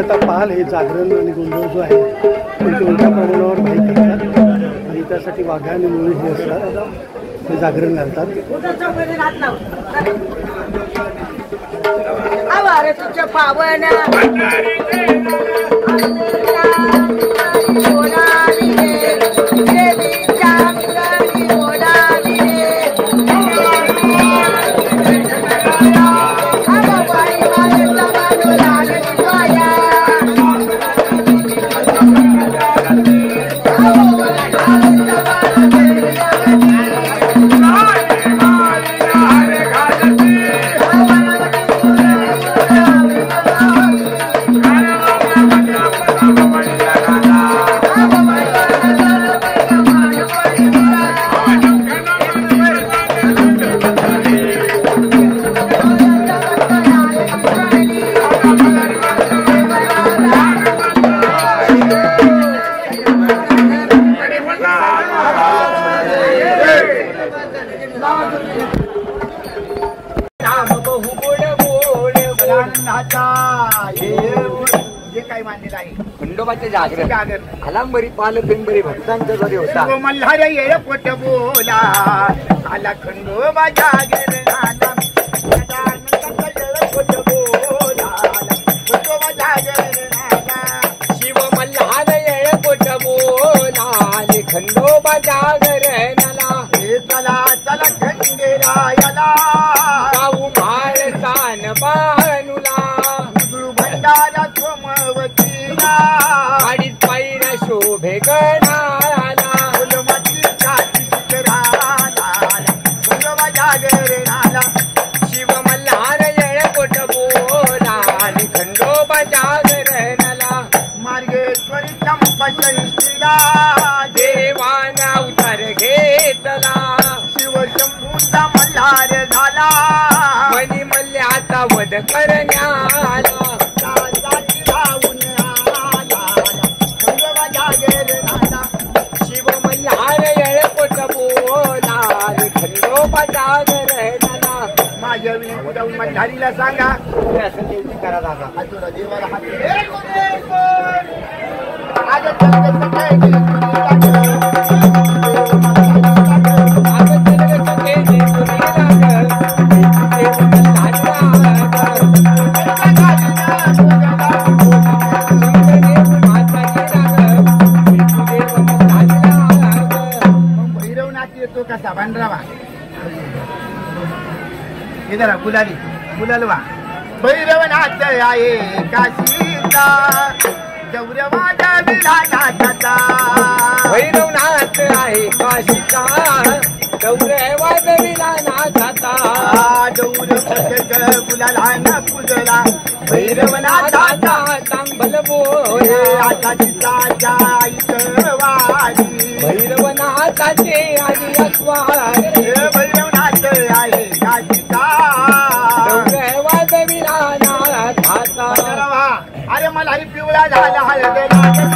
आता पाहाल हे जागरण आणि गोंधळ जो आहे ते कोणत्या प्रमाणावर माहीत असतात आणि त्यासाठी वाघाने मुळे हे असतात ते जागरण घालतात. आवारे तुझ्या पावन जागरण खलांबरी पालकंबरी भक्तांचा जरी होता मल्हार ये पोट बोला आला खंडोबा जागरण आला गजानन पोट बोला खंडोबा जागरण आला शिव मल्हार ये पोट बोला आले खंडोबा जागरण आला हे चला चला खंडेरायाला जाऊ महाराजान बानुला गुरु भंडारा सोमवतीला देवाना उतार घेतला शिवशंभूचा मल्हार झाला मनी मल्ल्याचा वध करण्याला शिव मल्हार येळकोट बोला खंडोबा जागरणाला माझ्या जाऊन मल्हारीला सांगा करा दादा तुला देवाला इधर गुलाली गुलालवा भैरवनाथ आए काशीला गौरवाचा विलासाचा भैरवनाथ आए काशीला गौरवाचा विलासाचा गौरव गुलालांना पूजला भैरवनाथाचा तांबल बोला आता चिताच्या आईचं वारी भैरवनाथाचे आली अस्वारी भैरवनाथ आए काशीला अरे मला ही पिवळा झाला